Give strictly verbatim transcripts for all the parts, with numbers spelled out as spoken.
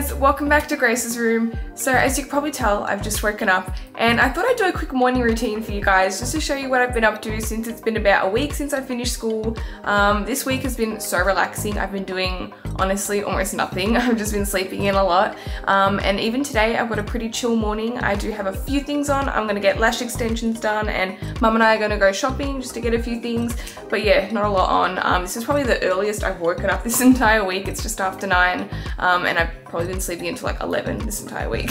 guys, welcome back to Grace's Room. So as you can probably tell, I've just woken up and I thought I'd do a quick morning routine for you guys just to show you what I've been up to since it's been about a week since I finished school. Um, this week has been so relaxing. I've been doing honestly almost nothing. I've just been sleeping in a lot. Um, and even today I've got a pretty chill morning. I do have a few things on. I'm gonna get lash extensions done and mum and I are gonna go shopping just to get a few things. But yeah, not a lot on. Um, this is probably the earliest I've woken up this entire week. It's just after nine. Um, and I've probably been sleeping until like eleven this entire week.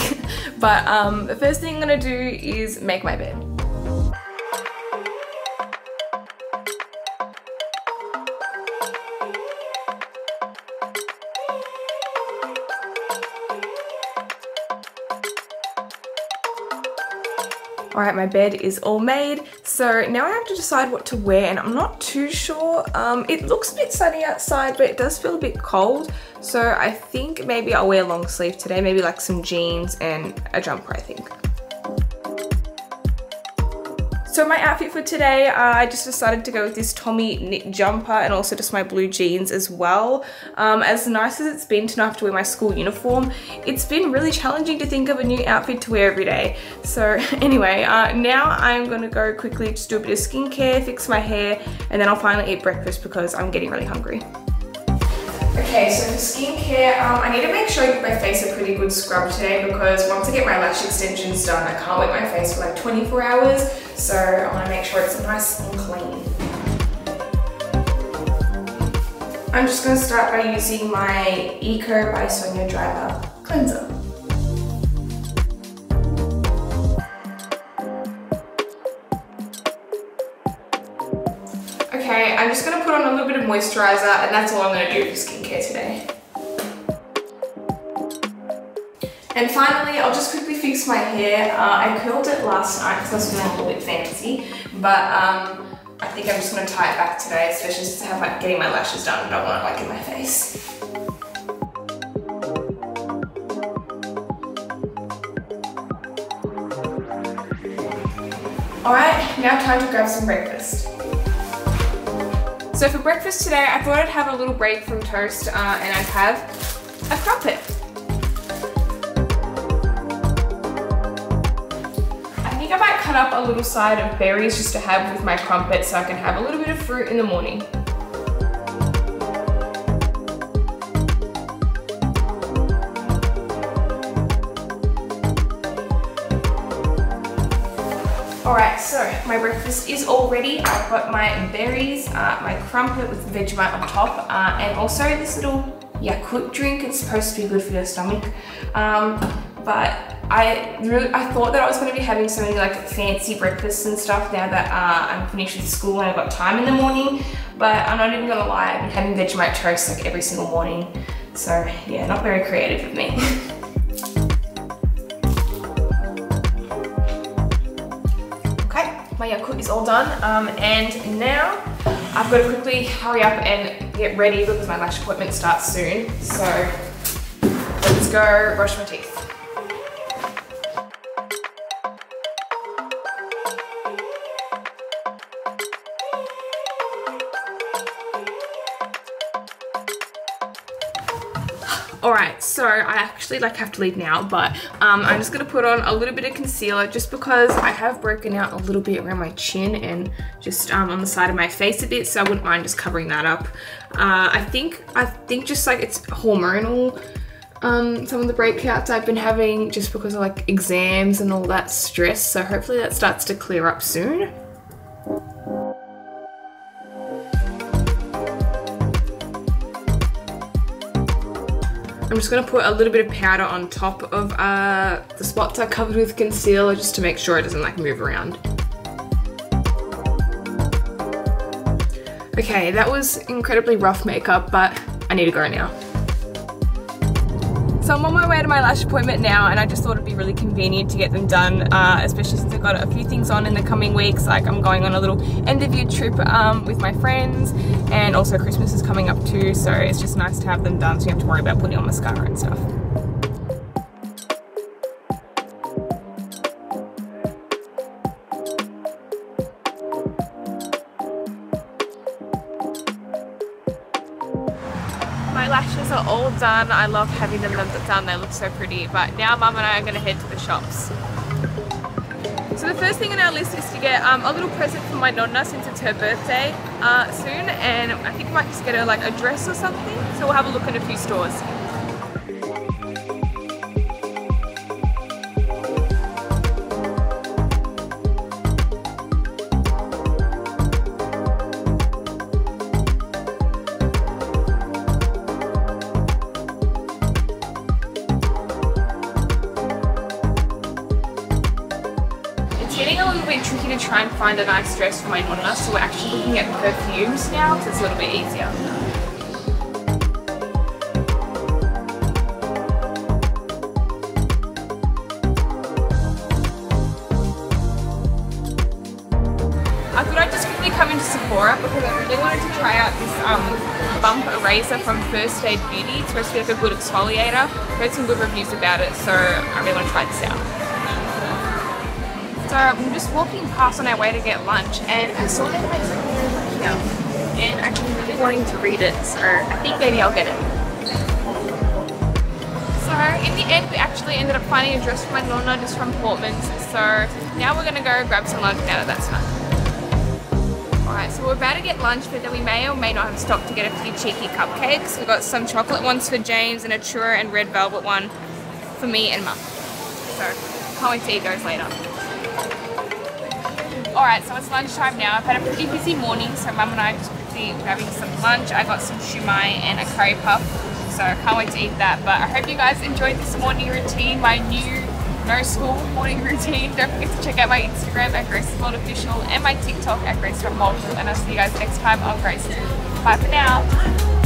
But um, the first thing I'm gonna do is make my bed. Alright, my bed is all made, so now I have to decide what to wear and I'm not too sure. Um, it looks a bit sunny outside but it does feel a bit cold, so I think maybe I'll wear long sleeve today, maybe like some jeans and a jumper I think. So my outfit for today, uh, I just decided to go with this Tommy knit jumper and also just my blue jeans as well. Um, as nice as it's been to not have to wear my school uniform, it's been really challenging to think of a new outfit to wear every day. So anyway, uh, now I'm gonna go quickly just do a bit of skincare, fix my hair, and then I'll finally eat breakfast because I'm getting really hungry. Okay, so for skincare, um, I need to make sure I give my face a pretty good scrub today because once I get my lash extensions done, I can't wet my face for like twenty-four hours, so I want to make sure it's nice and clean. I'm just going to start by using my Eco by Sonia Driver cleanser. Okay, I'm just going to put on a little bit of moisturiser and that's all I'm going to do for skincare today. And finally, I'll just quickly fix my hair. Uh, I curled it last night because I was feeling a little bit fancy, but um, I think I'm just going to tie it back today, especially since I have like getting my lashes done and I don't want it like in my face. Alright, now time to grab some breakfast. So for breakfast today, I thought I'd have a little break from toast uh, and I'd have a crumpet. I think I might cut up a little side of berries just to have with my crumpet so I can have a little bit of fruit in the morning. Alright, so my breakfast is all ready. I've got my berries, uh, my crumpet with Vegemite on top, uh, and also this little Yakult drink. It's supposed to be good for your stomach. Um, but I really, I thought that I was going to be having so many like fancy breakfasts and stuff now that uh, I'm finished with school and I've got time in the morning. But I'm not even going to lie, I've been having Vegemite toast like every single morning. So yeah, not very creative of me. My Yakult is all done, um, and now I've got to quickly hurry up and get ready because my lash appointment starts soon. So let's go brush my teeth. Alright, so I actually like have to leave now, but um, I'm just going to put on a little bit of concealer just because I have broken out a little bit around my chin and just um, on the side of my face a bit, so I wouldn't mind just covering that up. Uh, I think, I think just like it's hormonal, um, some of the breakouts I've been having just because of like exams and all that stress, so hopefully that starts to clear up soon. I'm just going to put a little bit of powder on top of uh, the spots I covered with concealer just to make sure it doesn't like move around. Okay, that was incredibly rough makeup, but I need to go now. So I'm on my way to my lash appointment now and I just thought it'd be really convenient to get them done, uh, especially since I've got a few things on in the coming weeks, like I'm going on a little end of year trip um, with my friends and also Christmas is coming up too, so it's just nice to have them done so you don't have to worry about putting on mascara and stuff. done. I love having them done, they look so pretty. But now Mum and I are going to head to the shops. So the first thing on our list is to get um, a little present for my nonna, since it's her birthday uh, soon, and I think I might just get her like a dress or something. So we'll have a look in a few stores. Tricky to try and find a nice dress for my nonna, so we're actually looking at perfumes now because it's a little bit easier. I thought I'd just quickly come into Sephora because I really wanted to try out this um, bump eraser from First Aid Beauty. It's supposed to be like a good exfoliator. I've heard some good reviews about it, so I really want to try this out. So I'm just walking past on our way to get lunch, and I saw that there's a book here, and I've been really wanting to read it, so I think maybe I'll get it. So in the end, we actually ended up finding a dress for my nonna just from Portman's. So now we're gonna go grab some lunch now that that's done. Alright, so we're about to get lunch, but then we may or may not have stopped to get a few cheeky cupcakes. We got some chocolate ones for James and a churro and red velvet one for me and Mum. So can't wait to eat those later. Alright, so it's lunchtime now. I've had a pretty busy morning, so Mum and I are just quickly grabbing some lunch. I got some shumai and a curry puff, so I can't wait to eat that. But I hope you guys enjoyed this morning routine, my new no school morning routine. Don't forget to check out my Instagram at Grace's World Official and my TikTok at Grace's World, and I'll see you guys next time on Grace's. Bye for now.